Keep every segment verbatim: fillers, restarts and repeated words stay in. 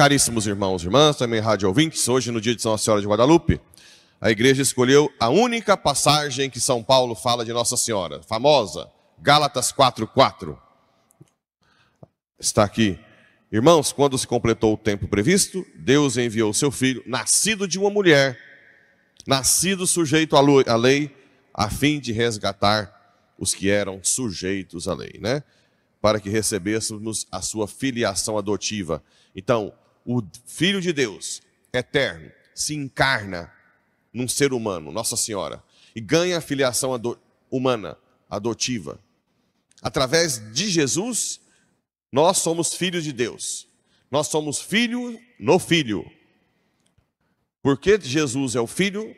Caríssimos irmãos e irmãs, também rádio ouvintes, hoje no dia de Nossa Senhora de Guadalupe, a igreja escolheu a única passagem que São Paulo fala de Nossa Senhora, famosa, Gálatas quatro, quatro. Está aqui. Irmãos, quando se completou o tempo previsto, Deus enviou seu filho, nascido de uma mulher, nascido sujeito à lei, a fim de resgatar os que eram sujeitos à lei, né? Para que recebêssemos a sua filiação adotiva. Então, o Filho de Deus, eterno, se encarna num ser humano, Nossa Senhora, e ganha a filiação ado- humana, adotiva. Através de Jesus, nós somos filhos de Deus. Nós somos filho no Filho. Porque Jesus é o Filho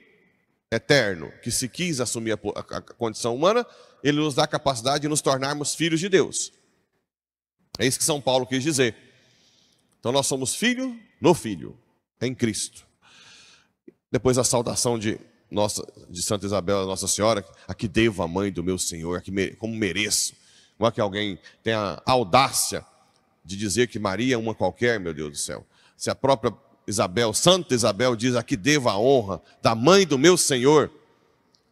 eterno, que se quis assumir a, a, a condição humana, ele nos dá a capacidade de nos tornarmos filhos de Deus. É isso que São Paulo quis dizer. Então nós somos filho no Filho, em Cristo. Depois a saudação de, nossa, de Santa Isabel, Nossa Senhora, a que devo a mãe do meu Senhor, a que mere, como mereço. Não é que alguém tenha a audácia de dizer que Maria é uma qualquer, meu Deus do céu. Se a própria Isabel, Santa Isabel, diz a que devo a honra da mãe do meu Senhor,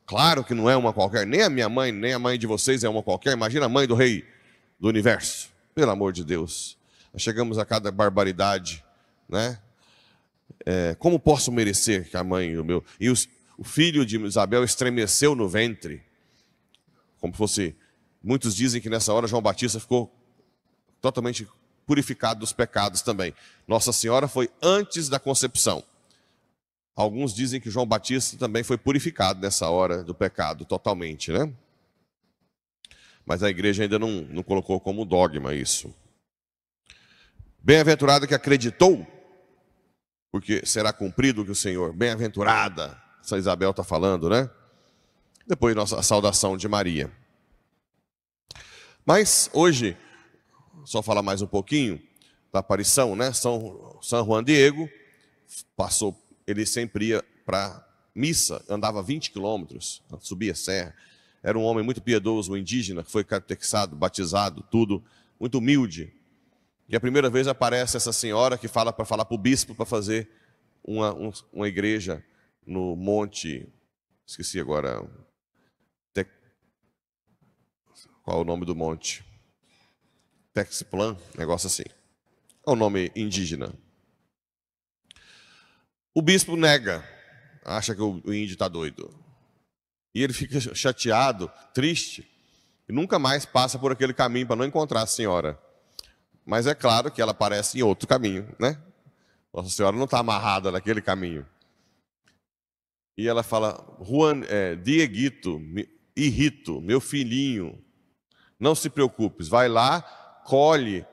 claro que não é uma qualquer, nem a minha mãe, nem a mãe de vocês é uma qualquer, imagina a mãe do Rei do Universo. Pelo amor de Deus, nós chegamos a cada barbaridade, né? É, como posso merecer que a mãe do meu... E os, o filho de Isabel estremeceu no ventre, como fosse... Muitos dizem que nessa hora João Batista ficou totalmente purificado dos pecados também. Nossa Senhora foi antes da concepção. Alguns dizem que João Batista também foi purificado nessa hora do pecado totalmente, né? Mas a igreja ainda não, não colocou como dogma isso. Bem-aventurada que acreditou, porque será cumprido o que o Senhor... Bem-aventurada, São Isabel está falando, né? Depois nossa, a saudação de Maria. Mas hoje, só falar mais um pouquinho da aparição, né? São, São Juan Diego, passou, ele sempre ia para missa, andava vinte quilômetros, subia a serra. Era um homem muito piedoso, um indígena, que foi catequizado, batizado, tudo, muito humilde. E a primeira vez aparece essa senhora que fala para falar para o bispo para fazer uma, um, uma igreja no monte, esqueci agora, Te... qual é o nome do monte? Texplan, negócio assim. É o nome indígena. O bispo nega, acha que o índio está doido. E ele fica chateado, triste, e nunca mais passa por aquele caminho para não encontrar a senhora. Mas é claro que ela aparece em outro caminho, né? Nossa Senhora não está amarrada naquele caminho. E ela fala, Juan, é, Dieguito, irrito, meu filhinho, não se preocupes, vai lá, colhe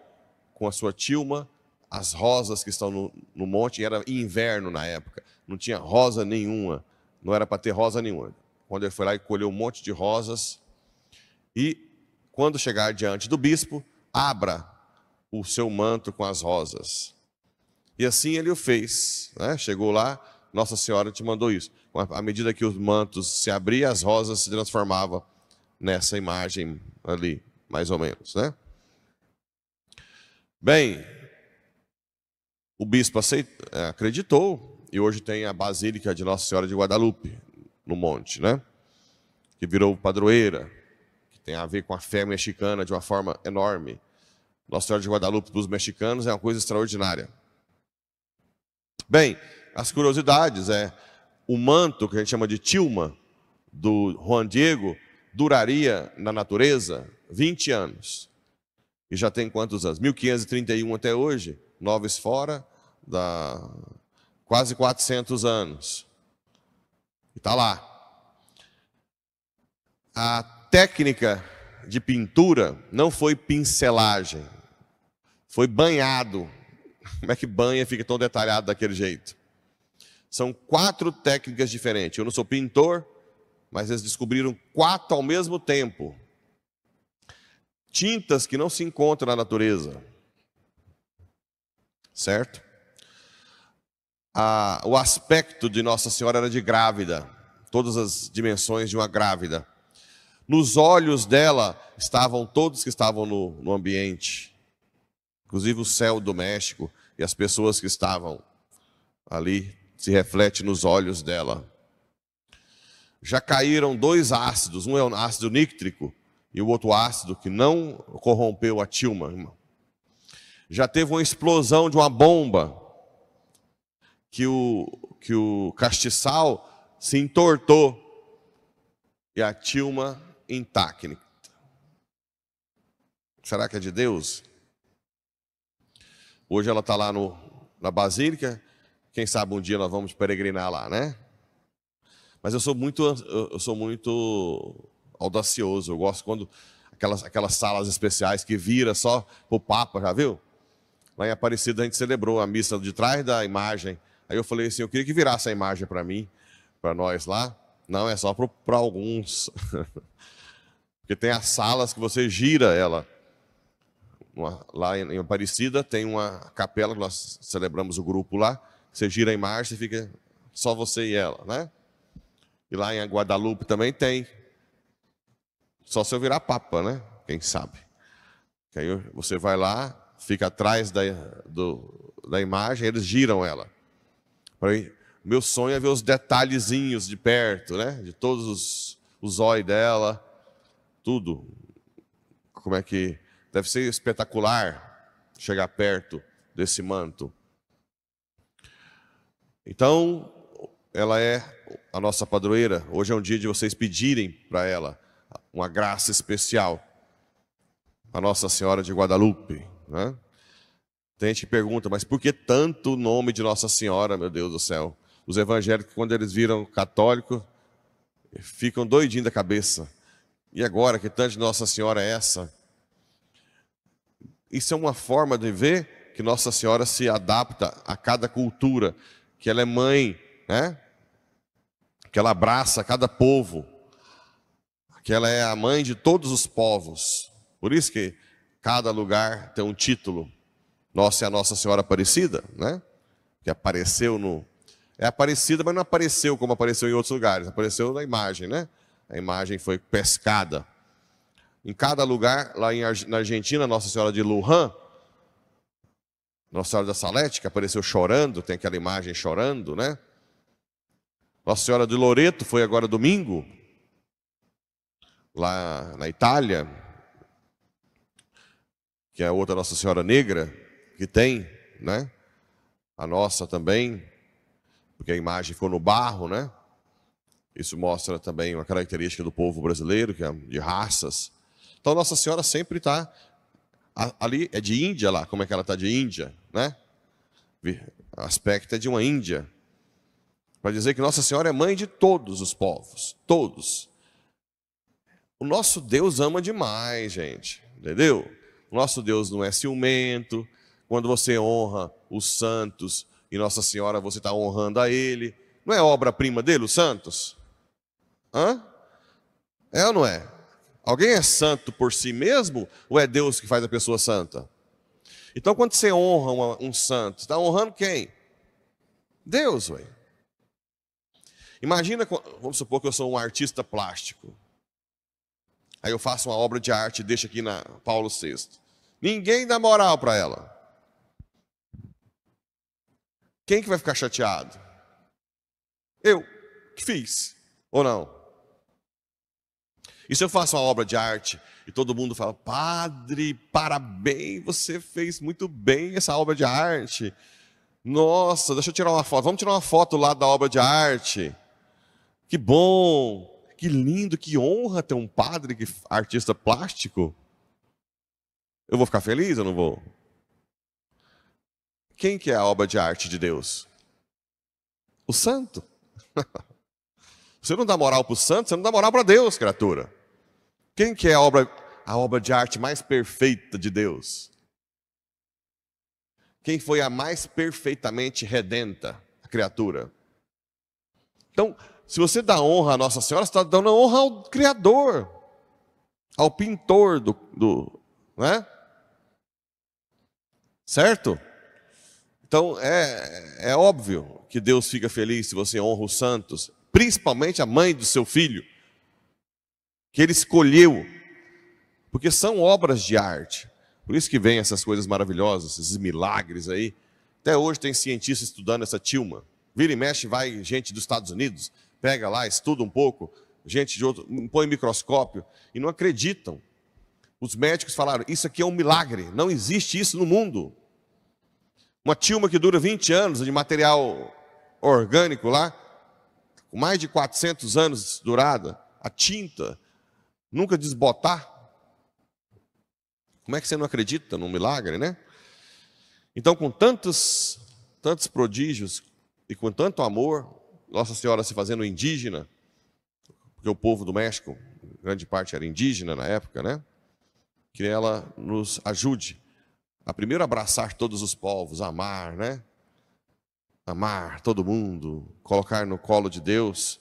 com a sua tilma as rosas que estão no, no monte. E era inverno na época, não tinha rosa nenhuma, não era para ter rosa nenhuma. Quando ele foi lá e colheu um monte de rosas, e quando chegar diante do bispo, abra o seu manto com as rosas. E assim ele o fez, né? Chegou lá, Nossa Senhora te mandou isso. À medida que os mantos se abriam, as rosas se transformavam nessa imagem ali, mais ou menos, né? Bem, o bispo aceitou, acreditou, e hoje tem a Basílica de Nossa Senhora de Guadalupe, no monte, né? Que virou padroeira, que tem a ver com a fé mexicana de uma forma enorme. Nossa Senhora de Guadalupe para os mexicanos é uma coisa extraordinária. Bem, as curiosidades é o manto que a gente chama de tilma do Juan Diego duraria na natureza vinte anos. E já tem quantos anos? mil quinhentos e trinta e um até hoje, nove fora, dá quase quatrocentos anos. Está lá. A técnica de pintura não foi pincelagem, foi banhado. Como é que banha fica tão detalhado daquele jeito? São quatro técnicas diferentes. Eu não sou pintor, mas eles descobriram quatro ao mesmo tempo. Tintas que não se encontram na natureza. Certo? Ah, o aspecto de Nossa Senhora era de grávida, todas as dimensões de uma grávida. Nos olhos dela estavam todos que estavam no, no ambiente, inclusive o céu do México e as pessoas que estavam ali se reflete nos olhos dela. Já caíram dois ácidos, um é um ácido nítrico e o outro ácido que não corrompeu a tilma, irmão. Já teve uma explosão de uma bomba que o, que o castiçal se entortou e a tilma intacta. Será que é de Deus? Hoje ela está lá no, na Basílica. Quem sabe um dia nós vamos peregrinar lá, né? Mas eu sou muito, eu sou muito audacioso. Eu gosto quando aquelas, aquelas salas especiais que vira só pro Papa, já viu? Lá em Aparecida a gente celebrou a missa de trás da imagem. Aí eu falei assim, eu queria que virasse a imagem para mim, para nós lá. Não, é só para alguns. Porque tem as salas que você gira ela. Uma, lá em Aparecida tem uma capela que nós celebramos o grupo lá. Você gira a imagem e fica só você e ela, né? E lá em Guadalupe também tem. Só se eu virar papa, né? Quem sabe? Que aí você vai lá, fica atrás da, do, da imagem, eles giram ela. Aí, meu sonho é ver os detalhezinhos de perto, né? De todos os, os olhos dela, tudo. Como é que... Deve ser espetacular chegar perto desse manto. Então, ela é a nossa padroeira. Hoje é um dia de vocês pedirem para ela uma graça especial. A Nossa Senhora de Guadalupe, né? Tem gente que pergunta, mas por que tanto nome de Nossa Senhora, meu Deus do céu? Os evangélicos, quando eles viram católico, ficam doidinhos da cabeça. E agora, que tanto de Nossa Senhora é essa? Isso é uma forma de ver que Nossa Senhora se adapta a cada cultura, que ela é mãe, né? Que ela abraça cada povo, que ela é a mãe de todos os povos. Por isso que cada lugar tem um título. Nossa é a Nossa Senhora Aparecida, né? Que apareceu no... É Aparecida, mas não apareceu como apareceu em outros lugares. Apareceu na imagem, né? A imagem foi pescada. Em cada lugar, lá em Ar... na Argentina, Nossa Senhora de Luján, Nossa Senhora da Salete, que apareceu chorando, tem aquela imagem chorando, né? Nossa Senhora de Loreto foi agora domingo, lá na Itália, que é a outra Nossa Senhora Negra, que tem, né? A nossa também, porque a imagem ficou no barro, né? Isso mostra também uma característica do povo brasileiro, que é de raças. Então Nossa Senhora sempre está... Ali é de Índia lá, como é que ela está de Índia, né? O aspecto é de uma Índia. Para dizer que Nossa Senhora é mãe de todos os povos, todos. O nosso Deus ama demais, gente, entendeu? O nosso Deus não é ciumento. Quando você honra os santos e Nossa Senhora, você está honrando a Ele. Não é obra-prima dele, os santos? Hã? É ou não é? Alguém é santo por si mesmo ou é Deus que faz a pessoa santa? Então, quando você honra uma, um santo, está honrando quem? Deus, ué. Imagina, vamos supor que eu sou um artista plástico. Aí eu faço uma obra de arte e deixo aqui na Paulo sexto. Ninguém dá moral para ela. Quem que vai ficar chateado? Eu, que fiz, ou não? E se eu faço uma obra de arte e todo mundo fala, padre, parabéns, você fez muito bem essa obra de arte. Nossa, deixa eu tirar uma foto. Vamos tirar uma foto lá da obra de arte. Que bom, que lindo, que honra ter um padre que artista plástico. Eu vou ficar feliz ou não vou? Quem que é a obra de arte de Deus? O santo. Você não dá moral para o santo, você não dá moral para Deus, criatura. Quem que é a obra, a obra de arte mais perfeita de Deus? Quem foi a mais perfeitamente redenta, a criatura? Então, se você dá honra à Nossa Senhora, você está dando honra ao Criador, ao pintor do... do né? Certo? Então, é, é óbvio que Deus fica feliz se você honra os santos, principalmente a mãe do seu filho, que ele escolheu, porque são obras de arte. Por isso que vem essas coisas maravilhosas, esses milagres aí, Até hoje tem cientista estudando essa tilma. Vira e mexe, vai gente dos Estados Unidos, pega lá, estuda um pouco, gente de outro, põe microscópio e não acreditam. Os médicos falaram, isso aqui é um milagre, não existe isso no mundo. Uma tilma que dura vinte anos de material orgânico lá, com mais de quatrocentos anos durada, a tinta, nunca desbotar. Como é que você não acredita num milagre, né? Então, com tantos, tantos prodígios e com tanto amor, Nossa Senhora se fazendo indígena, porque o povo do México, grande parte era indígena na época, né? Que ela nos ajude a primeiro abraçar todos os povos, amar, né? Amar todo mundo, colocar no colo de Deus,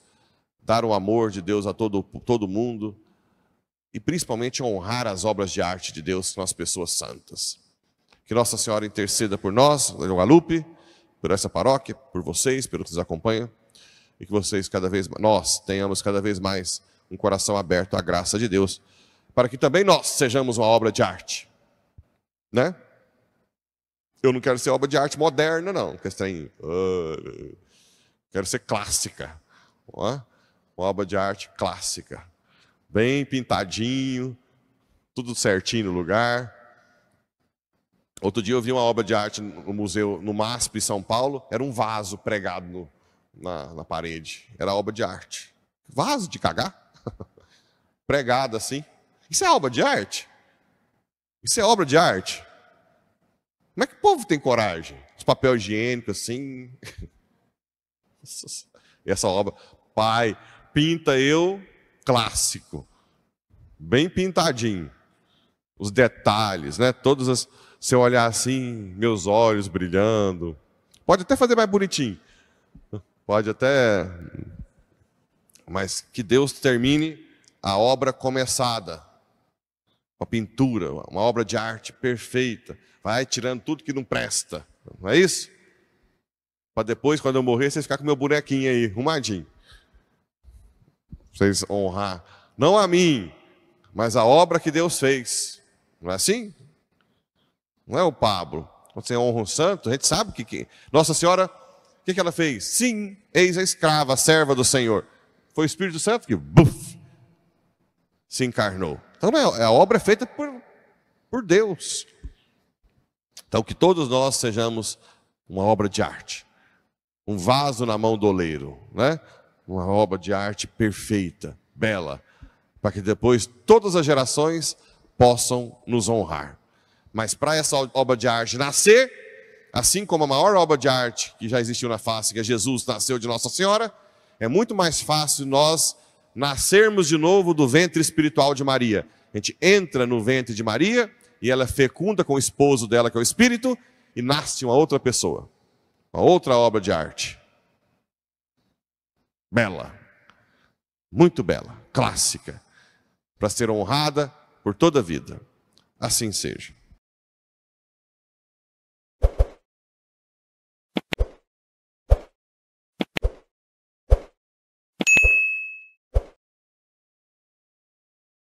dar o amor de Deus a todo, todo mundo e principalmente honrar as obras de arte de Deus com as pessoas santas. Que Nossa Senhora interceda por nós, de Guadalupe, por essa paróquia, por vocês, pelo que nos acompanha e que vocês cada vez nós tenhamos cada vez mais um coração aberto à graça de Deus, para que também nós sejamos uma obra de arte, né? Eu não quero ser obra de arte moderna, não, que é estranho. Uh, quero ser clássica, ó, uma obra de arte clássica, bem pintadinho, tudo certinho no lugar. Outro dia eu vi uma obra de arte no museu, no MASP, em São Paulo, era um vaso pregado no, na, na parede, era obra de arte. Vaso de cagar? Pregado assim. Isso é obra de arte? Isso é obra de arte? Como é que o povo tem coragem? Os papel higiênico assim. Essa obra. Pai, pinta eu clássico. Bem pintadinho. Os detalhes, né? Todas as... Se eu olhar assim, meus olhos brilhando. Pode até fazer mais bonitinho. Pode até... Mas que Deus termine a obra começada. Uma pintura, uma obra de arte perfeita. Vai tirando tudo que não presta. Não é isso? Para depois, quando eu morrer, vocês ficarem com meu bonequinho aí, arrumadinho. Vocês honrar. Não a mim, mas a obra que Deus fez. Não é assim? Não é o Pablo. Quando você honra um santo, a gente sabe que... que... Nossa Senhora, o que, que ela fez? Sim, eis a escrava, a serva do Senhor. Foi o Espírito Santo que... Buf, se encarnou. Então, a obra é feita por, por Deus. Então, que todos nós sejamos uma obra de arte. Um vaso na mão do oleiro, né? Uma obra de arte perfeita, bela, para que depois todas as gerações possam nos honrar. Mas para essa obra de arte nascer, assim como a maior obra de arte que já existiu na face, que é Jesus, nasceu de Nossa Senhora, é muito mais fácil nós nascermos de novo do ventre espiritual de Maria. A gente entra no ventre de Maria e ela fecunda com o esposo dela, que é o Espírito, e nasce uma outra pessoa, uma outra obra de arte. Bela, muito bela, clássica, para ser honrada por toda a vida. Assim seja.